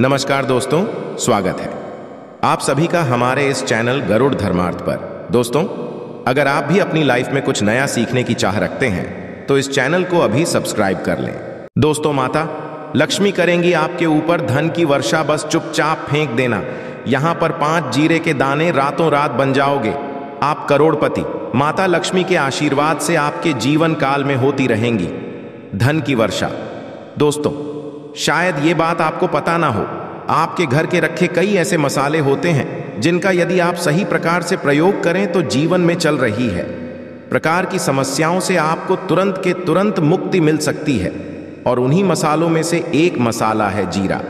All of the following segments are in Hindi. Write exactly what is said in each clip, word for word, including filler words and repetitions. नमस्कार दोस्तों, स्वागत है आप सभी का हमारे इस चैनल गरुड़ धर्मार्थ पर। दोस्तों, अगर आप भी अपनी लाइफ में कुछ नया सीखने की चाह रखते हैं तो इस चैनल को अभी सब्सक्राइब कर लें। दोस्तों, माता लक्ष्मी करेंगी आपके ऊपर धन की वर्षा, बस चुपचाप फेंक देना। यहाँ पर पांच जीरे के दाने रातों रात बन जाओगे आप करोड़पति। माता लक्ष्मी के आशीर्वाद से आपके जीवन काल में होती रहेंगी धन की वर्षा। दोस्तों, शायद ये बात आपको पता ना हो, आपके घर के रखे कई ऐसे मसाले होते हैं जिनका यदि आप सही प्रकार से प्रयोग करें तो जीवन में चल रही है प्रकार की समस्याओं से आपको तुरंत के तुरंत मुक्ति मिल सकती है। और उन्हीं मसालों में से एक मसाला है जीरा,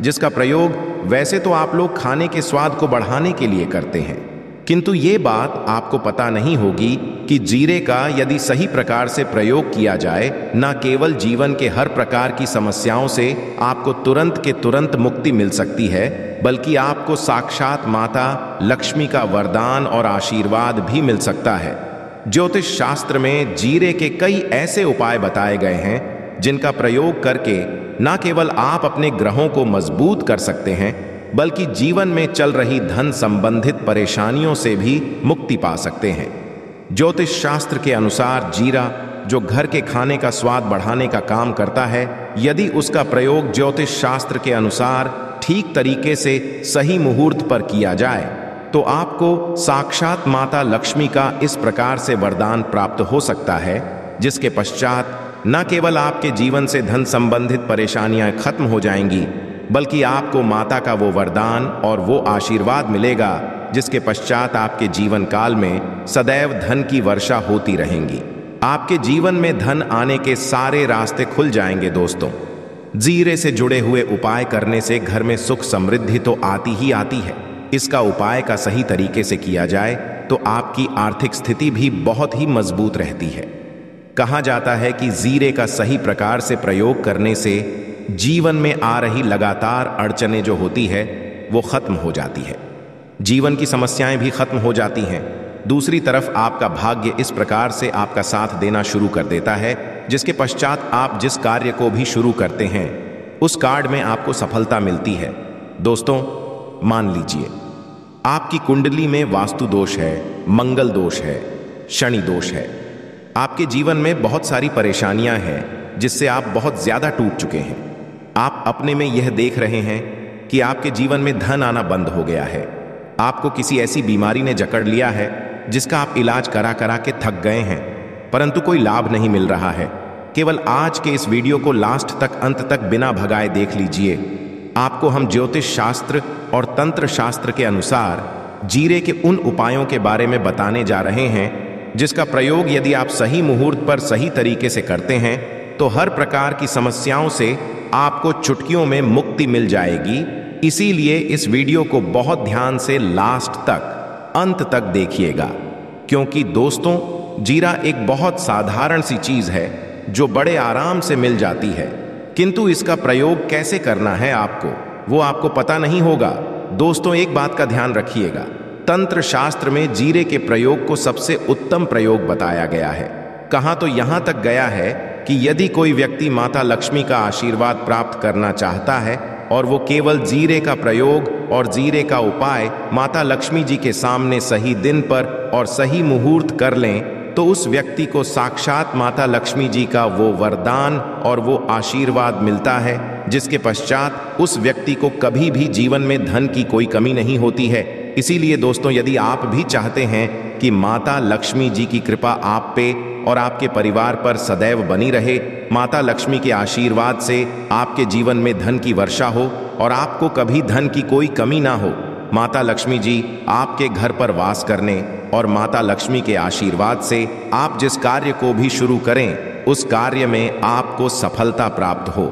जिसका प्रयोग वैसे तो आप लोग खाने के स्वाद को बढ़ाने के लिए करते हैं, किंतु ये बात आपको पता नहीं होगी कि जीरे का यदि सही प्रकार से प्रयोग किया जाए, न केवल जीवन के हर प्रकार की समस्याओं से आपको तुरंत के तुरंत मुक्ति मिल सकती है, बल्कि आपको साक्षात माता लक्ष्मी का वरदान और आशीर्वाद भी मिल सकता है। ज्योतिष शास्त्र में जीरे के कई ऐसे उपाय बताए गए हैं जिनका प्रयोग करके न केवल आप अपने ग्रहों को मजबूत कर सकते हैं, बल्कि जीवन में चल रही धन संबंधित परेशानियों से भी मुक्ति पा सकते हैं। ज्योतिष शास्त्र के अनुसार जीरा, जो घर के खाने का स्वाद बढ़ाने का काम करता है, यदि उसका प्रयोग ज्योतिष शास्त्र के अनुसार ठीक तरीके से सही मुहूर्त पर किया जाए तो आपको साक्षात माता लक्ष्मी का इस प्रकार से वरदान प्राप्त हो सकता है, जिसके पश्चात न केवल आपके जीवन से धन संबंधित परेशानियां खत्म हो जाएंगी, बल्कि आपको माता का वो वरदान और वो आशीर्वाद मिलेगा जिसके पश्चात आपके जीवन काल में सदैव धन की वर्षा होती रहेगी। आपके जीवन में धन आने के सारे रास्ते खुल जाएंगे। दोस्तों, जीरे से जुड़े हुए उपाय करने से घर में सुख समृद्धि तो आती ही आती है, इसका उपाय का सही तरीके से किया जाए तो आपकी आर्थिक स्थिति भी बहुत ही मजबूत रहती है। कहा जाता है कि जीरे का सही प्रकार से प्रयोग करने से जीवन में आ रही लगातार अड़चने जो होती है वो खत्म हो जाती है, जीवन की समस्याएं भी खत्म हो जाती हैं। दूसरी तरफ आपका भाग्य इस प्रकार से आपका साथ देना शुरू कर देता है, जिसके पश्चात आप जिस कार्य को भी शुरू करते हैं उस कार्य में आपको सफलता मिलती है। दोस्तों, मान लीजिए आपकी कुंडली में वास्तु दोष है, मंगल दोष है, शनि दोष है, आपके जीवन में बहुत सारी परेशानियां हैं जिससे आप बहुत ज़्यादा टूट चुके हैं। आप अपने में यह देख रहे हैं कि आपके जीवन में धन आना बंद हो गया है, आपको किसी ऐसी बीमारी ने जकड़ लिया है जिसका आप इलाज करा करा के थक गए हैं, परंतु कोई लाभ नहीं मिल रहा है। केवल आज के इस वीडियो को लास्ट तक अंत तक बिना भगाए देख लीजिए। आपको हम ज्योतिष शास्त्र और तंत्र शास्त्र के अनुसार जीरे के उन उपायों के बारे में बताने जा रहे हैं जिसका प्रयोग यदि आप सही मुहूर्त पर सही तरीके से करते हैं तो हर प्रकार की समस्याओं से आपको चुटकियों में मुक्ति मिल जाएगी। इसीलिए इस वीडियो को बहुत ध्यान से लास्ट तक अंत तक देखिएगा, क्योंकि दोस्तों जीरा एक बहुत साधारण सी चीज है जो बड़े आराम से मिल जाती है, किंतु इसका प्रयोग कैसे करना है आपको वो आपको पता नहीं होगा। दोस्तों, एक बात का ध्यान रखिएगा, तंत्र शास्त्र में जीरे के प्रयोग को सबसे उत्तम प्रयोग बताया गया है। कहा तो यहाँ तक गया है कि यदि कोई व्यक्ति माता लक्ष्मी का आशीर्वाद प्राप्त करना चाहता है और वो केवल जीरे का प्रयोग और जीरे का उपाय माता लक्ष्मी जी के सामने सही दिन पर और सही मुहूर्त कर लें तो उस व्यक्ति को साक्षात माता लक्ष्मी जी का वो वरदान और वो आशीर्वाद मिलता है, जिसके पश्चात उस व्यक्ति को कभी भी जीवन में धन की कोई कमी नहीं होती है। इसीलिए दोस्तों, यदि आप भी चाहते हैं कि माता लक्ष्मी जी की कृपा आप पे और आपके परिवार पर सदैव बनी रहे, माता लक्ष्मी के आशीर्वाद से आपके जीवन में धन की वर्षा हो और आपको कभी धन की कोई कमी ना हो, माता लक्ष्मी जी आपके घर पर वास करने और माता लक्ष्मी के आशीर्वाद से आप जिस कार्य को भी शुरू करें उस कार्य में आपको सफलता प्राप्त हो,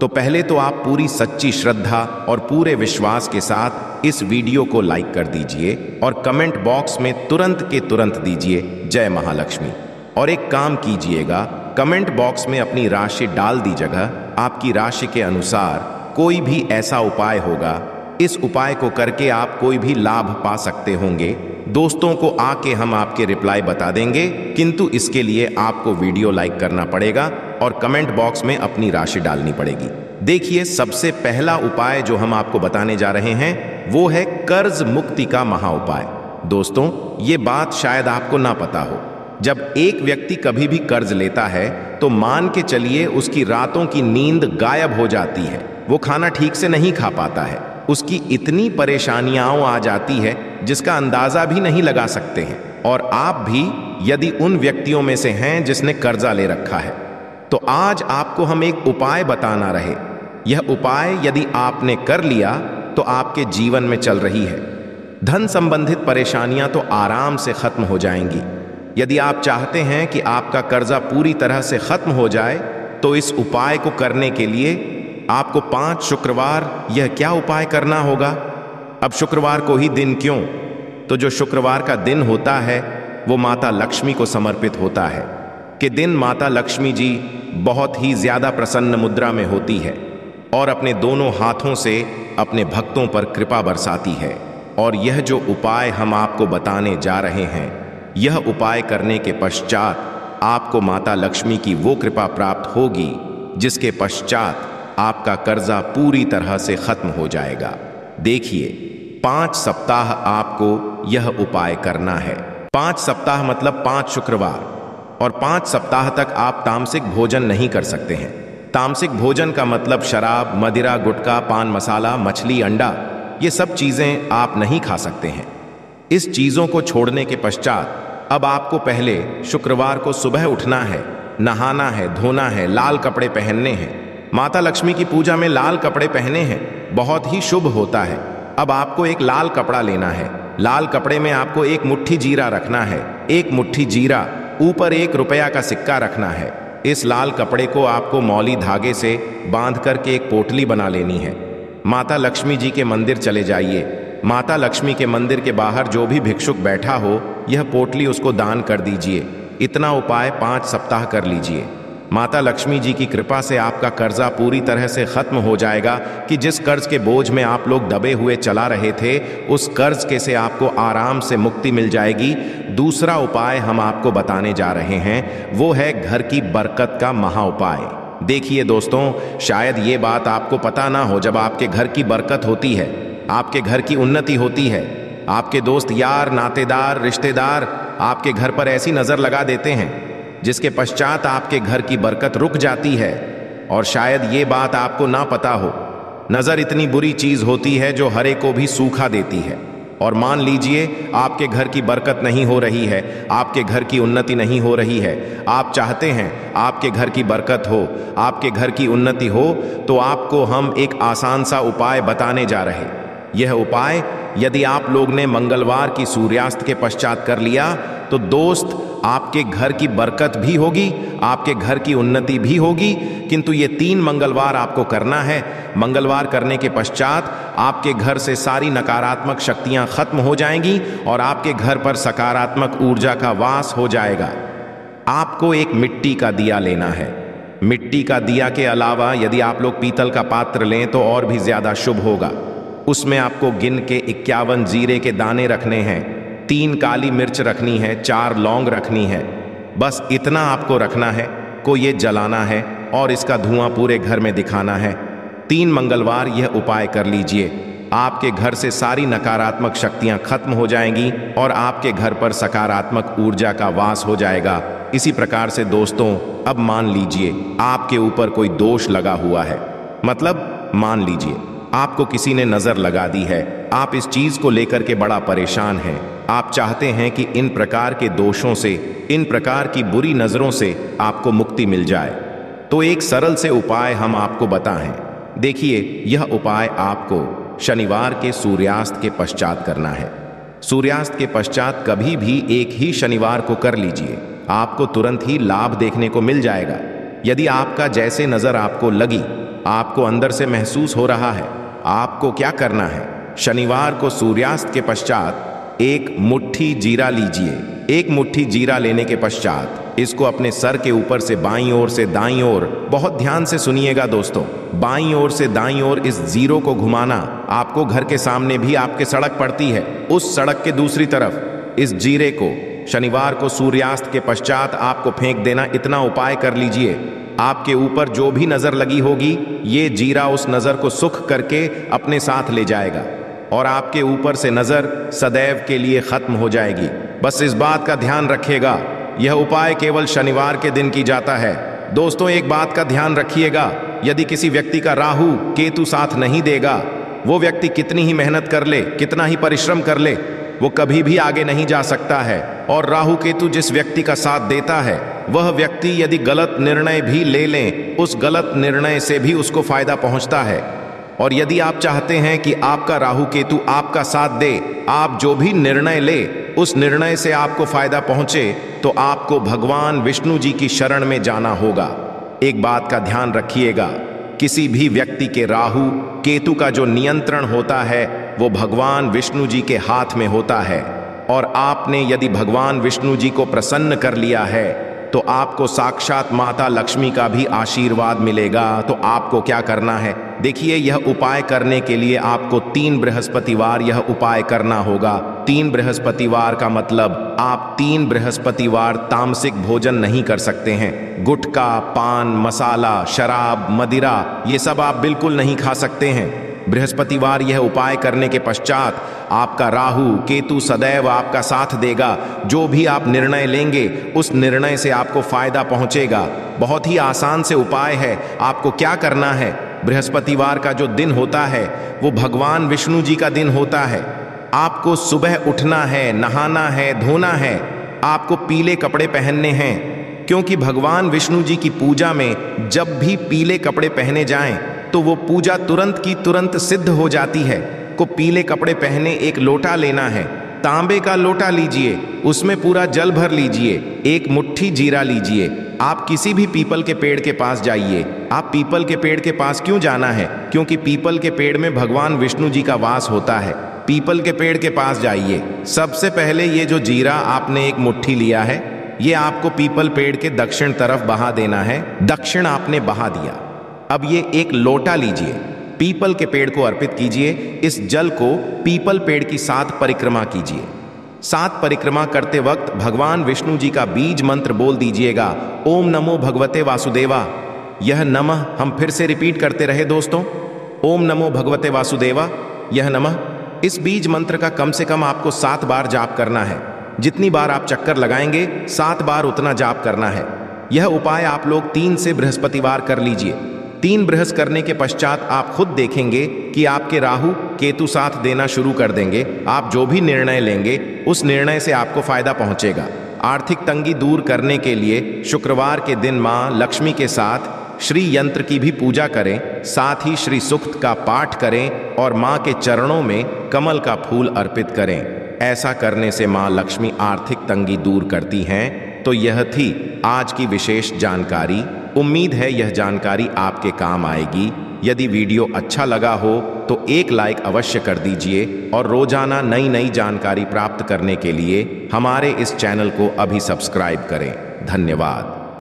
तो पहले तो आप पूरी सच्ची श्रद्धा और पूरे विश्वास के साथ इस वीडियो को लाइक कर दीजिए और कमेंट बॉक्स में तुरंत के तुरंत दीजिए जय महालक्ष्मी। और एक काम कीजिएगा, कमेंट बॉक्स में अपनी राशि डाल दीजिएगा। आपकी राशि के अनुसार कोई भी ऐसा उपाय होगा, इस उपाय को करके आप कोई भी लाभ पा सकते होंगे। दोस्तों को आके हम आपके रिप्लाई बता देंगे, किंतु इसके लिए आपको वीडियो लाइक करना पड़ेगा और कमेंट बॉक्स में अपनी राशि डालनी पड़ेगी। देखिए सबसे पहला उपाय जो हम आपको बताने जा रहे हैं वो है कर्ज मुक्ति का महा उपाय। दोस्तों ये बात शायद आपको ना पता हो, जब एक व्यक्ति कभी भी कर्ज लेता है तो मान के चलिए उसकी रातों की नींद गायब हो जाती है, वो खाना ठीक से नहीं खा पाता है, उसकी इतनी परेशानियाँ आ जाती है जिसका अंदाज़ा भी नहीं लगा सकते हैं। और आप भी यदि उन व्यक्तियों में से हैं जिसने कर्जा ले रखा है तो आज आपको हम एक उपाय बताना रहे। यह उपाय यदि आपने कर लिया तो आपके जीवन में चल रही है धन संबंधित परेशानियां तो आराम से खत्म हो जाएंगी। यदि आप चाहते हैं कि आपका कर्जा पूरी तरह से खत्म हो जाए तो इस उपाय को करने के लिए आपको पांच शुक्रवार यह क्या उपाय करना होगा। अब शुक्रवार को ही दिन क्यों, तो जो शुक्रवार का दिन होता है वो माता लक्ष्मी को समर्पित होता है कि दिन माता लक्ष्मी जी बहुत ही ज़्यादा प्रसन्न मुद्रा में होती है और अपने दोनों हाथों से अपने भक्तों पर कृपा बरसाती है। और यह जो उपाय हम आपको बताने जा रहे हैं, यह उपाय करने के पश्चात आपको माता लक्ष्मी की वो कृपा प्राप्त होगी जिसके पश्चात आपका कर्जा पूरी तरह से खत्म हो जाएगा। देखिए पाँच सप्ताह आपको यह उपाय करना है। पाँच सप्ताह मतलब पाँच शुक्रवार, और पाँच सप्ताह तक आप तामसिक भोजन नहीं कर सकते हैं। तामसिक भोजन का मतलब शराब, मदिरा, गुटखा, पान मसाला, मछली, अंडा, ये सब चीज़ें आप नहीं खा सकते हैं। इस चीज़ों को छोड़ने के पश्चात अब आपको पहले शुक्रवार को सुबह उठना है, नहाना है, धोना है, लाल कपड़े पहनने हैं। माता लक्ष्मी की पूजा में लाल कपड़े पहने हैं, बहुत ही शुभ होता है। अब आपको एक लाल कपड़ा लेना है, लाल कपड़े में आपको एक मुट्ठी जीरा रखना है, एक मुट्ठी जीरा, ऊपर एक रुपया का सिक्का रखना है। इस लाल कपड़े को आपको मौली धागे से बांध करके एक पोटली बना लेनी है। माता लक्ष्मी जी के मंदिर चले जाइए, माता लक्ष्मी के मंदिर के बाहर जो भी भिक्षुक बैठा हो यह पोटली उसको दान कर दीजिए। इतना उपाय पाँच सप्ताह कर लीजिए, माता लक्ष्मी जी की कृपा से आपका कर्जा पूरी तरह से खत्म हो जाएगा कि जिस कर्ज के बोझ में आप लोग दबे हुए चला रहे थे उस कर्ज के से आपको आराम से मुक्ति मिल जाएगी। दूसरा उपाय हम आपको बताने जा रहे हैं वो है घर की बरकत का महा उपाय। देखिए दोस्तों शायद ये बात आपको पता ना हो, जब आपके घर की बरकत होती है, आपके घर की उन्नति होती है, आपके दोस्त यार, नातेदार, रिश्तेदार आपके घर पर ऐसी नज़र लगा देते हैं जिसके पश्चात आपके घर की बरकत रुक जाती है। और शायद ये बात आपको ना पता हो, नज़र इतनी बुरी चीज़ होती है जो हरे को भी सूखा देती है। और मान लीजिए आपके घर की बरकत नहीं हो रही है, आपके घर की उन्नति नहीं हो रही है, आप चाहते हैं आपके घर की बरकत हो, आपके घर की उन्नति हो, तो आपको हम एक आसान सा उपाय बताने जा रहे। यह उपाय यदि आप लोग ने मंगलवार की सूर्यास्त के पश्चात कर लिया तो दोस्त आपके घर की बरकत भी होगी, आपके घर की उन्नति भी होगी। किंतु ये तीन मंगलवार आपको करना है। मंगलवार करने के पश्चात आपके घर से सारी नकारात्मक शक्तियां खत्म हो जाएंगी और आपके घर पर सकारात्मक ऊर्जा का वास हो जाएगा। आपको एक मिट्टी का दिया लेना है। मिट्टी का दिया के अलावा यदि आप लोग पीतल का पात्र लें तो और भी ज़्यादा शुभ होगा। उसमें आपको गिन के इक्यावन जीरे के दाने रखने हैं, तीन काली मिर्च रखनी है, चार लौंग रखनी है, बस इतना आपको रखना है को ये जलाना है और इसका धुआं पूरे घर में दिखाना है। तीन मंगलवार यह उपाय कर लीजिए, आपके घर से सारी नकारात्मक शक्तियां खत्म हो जाएंगी और आपके घर पर सकारात्मक ऊर्जा का वास हो जाएगा। इसी प्रकार से दोस्तों अब मान लीजिए आपके ऊपर कोई दोष लगा हुआ है, मतलब मान लीजिए आपको किसी ने नज़र लगा दी है, आप इस चीज़ को लेकर के बड़ा परेशान हैं, आप चाहते हैं कि इन प्रकार के दोषों से, इन प्रकार की बुरी नज़रों से आपको मुक्ति मिल जाए, तो एक सरल से उपाय हम आपको बताएं। देखिए यह उपाय आपको शनिवार के सूर्यास्त के पश्चात करना है। सूर्यास्त के पश्चात कभी भी एक ही शनिवार को कर लीजिए, आपको तुरंत ही लाभ देखने को मिल जाएगा। यदि आपका जैसे नज़र आपको लगी, आपको अंदर से महसूस हो रहा है, आपको क्या करना है, शनिवार को सूर्यास्त के पश्चात एक मुट्ठी जीरा लीजिए। एक मुट्ठी जीरा लेने के पश्चात इसको अपने सर के ऊपर से बाईं ओर से दाईं ओर, बहुत ध्यान से सुनिएगा दोस्तों, बाईं ओर से दाईं ओर इस जीरो को घुमाना। आपको घर के सामने भी आपके सड़क पड़ती है, उस सड़क के दूसरी तरफ इस जीरे को शनिवार को सूर्यास्त के पश्चात आपको फेंक देना। इतना उपाय कर लीजिए। आपके ऊपर जो भी नज़र लगी होगी ये जीरा उस नज़र को सुख करके अपने साथ ले जाएगा और आपके ऊपर से नज़र सदैव के लिए ख़त्म हो जाएगी। बस इस बात का ध्यान रखिएगा। यह उपाय केवल शनिवार के दिन की जाता है। दोस्तों, एक बात का ध्यान रखिएगा, यदि किसी व्यक्ति का राहु केतु साथ नहीं देगा, वो व्यक्ति कितनी ही मेहनत कर ले, कितना ही परिश्रम कर ले, वो कभी भी आगे नहीं जा सकता है। और राहु केतु जिस व्यक्ति का साथ देता है वह व्यक्ति यदि गलत निर्णय भी ले लें, उस गलत निर्णय से भी उसको फायदा पहुंचता है। और यदि आप चाहते हैं कि आपका राहु केतु आपका साथ दे, आप जो भी निर्णय ले उस निर्णय से आपको फायदा पहुंचे, तो आपको भगवान विष्णु जी की शरण में जाना होगा। एक बात का ध्यान रखिएगा, किसी भी व्यक्ति के राहु केतु का जो नियंत्रण होता है वो भगवान विष्णु जी के हाथ में होता है। और आपने यदि भगवान विष्णु जी को प्रसन्न कर लिया है तो आपको साक्षात माता लक्ष्मी का भी आशीर्वाद मिलेगा। तो आपको क्या करना है, देखिए, यह उपाय करने के लिए आपको तीन बृहस्पतिवार यह उपाय करना होगा। तीन बृहस्पतिवार का मतलब आप तीन बृहस्पतिवार तामसिक भोजन नहीं कर सकते हैं। गुटखा, पान, मसाला, शराब, मदिरा, ये सब आप बिल्कुल नहीं खा सकते हैं। बृहस्पतिवार यह उपाय करने के पश्चात आपका राहु केतु सदैव आपका साथ देगा। जो भी आप निर्णय लेंगे उस निर्णय से आपको फायदा पहुंचेगा। बहुत ही आसान से उपाय है। आपको क्या करना है, बृहस्पतिवार का जो दिन होता है वो भगवान विष्णु जी का दिन होता है। आपको सुबह उठना है, नहाना है, धोना है, आपको पीले कपड़े पहनने हैं, क्योंकि भगवान विष्णु जी की पूजा में जब भी पीले कपड़े पहने जाएं तो वो पूजा तुरंत की तुरंत सिद्ध हो जाती है। को पीले कपड़े पहने एक लोटा लेना है, तांबे का लोटा लीजिए, उसमें पूरा जल भर लीजिए, एक मुट्ठी जीरा लीजिए। आप किसी भी पीपल के पेड़ के पास जाइए। आप पीपल के पेड़ के पास क्यों जाना है, क्योंकि पीपल के पेड़ में भगवान विष्णु जी का वास होता है। पीपल के पेड़ के पास जाइए। सबसे पहले ये जो जीरा आपने एक मुट्ठी लिया है ये आपको पीपल पेड़ के दक्षिण तरफ बहा देना है। दक्षिण आपने बहा दिया। अब ये एक लोटा लीजिए, पीपल के पेड़ को अर्पित कीजिए। इस जल को पीपल पेड़ की सात परिक्रमा कीजिए। सात परिक्रमा करते वक्त भगवान विष्णु जी का बीज मंत्र बोल दीजिएगा, ओम नमो भगवते वासुदेवा। यह नमः हम फिर से रिपीट करते रहे दोस्तों, ओम नमो भगवते वासुदेवा, यह नमः। इस बीज मंत्र का कम से कम आपको सात बार जाप करना है। जितनी बार आप चक्कर लगाएंगे सात बार उतना जाप करना है। यह उपाय आप लोग तीन से बृहस्पतिवार कर लीजिए। तीन बृहस् करने के पश्चात आप खुद देखेंगे कि आपके राहु केतु साथ देना शुरू कर देंगे। आप जो भी निर्णय लेंगे उस निर्णय से आपको फायदा पहुंचेगा। आर्थिक तंगी दूर करने के लिए शुक्रवार के दिन माँ लक्ष्मी के साथ श्री यंत्र की भी पूजा करें, साथ ही श्री सुक्त का पाठ करें और माँ के चरणों में कमल का फूल अर्पित करें। ऐसा करने से माँ लक्ष्मी आर्थिक तंगी दूर करती हैं। तो यह थी आज की विशेष जानकारी। उम्मीद है यह जानकारी आपके काम आएगी। यदि वीडियो अच्छा लगा हो तो एक लाइक अवश्य कर दीजिए और रोजाना नई नई जानकारी प्राप्त करने के लिए हमारे इस चैनल को अभी सब्सक्राइब करें। धन्यवाद।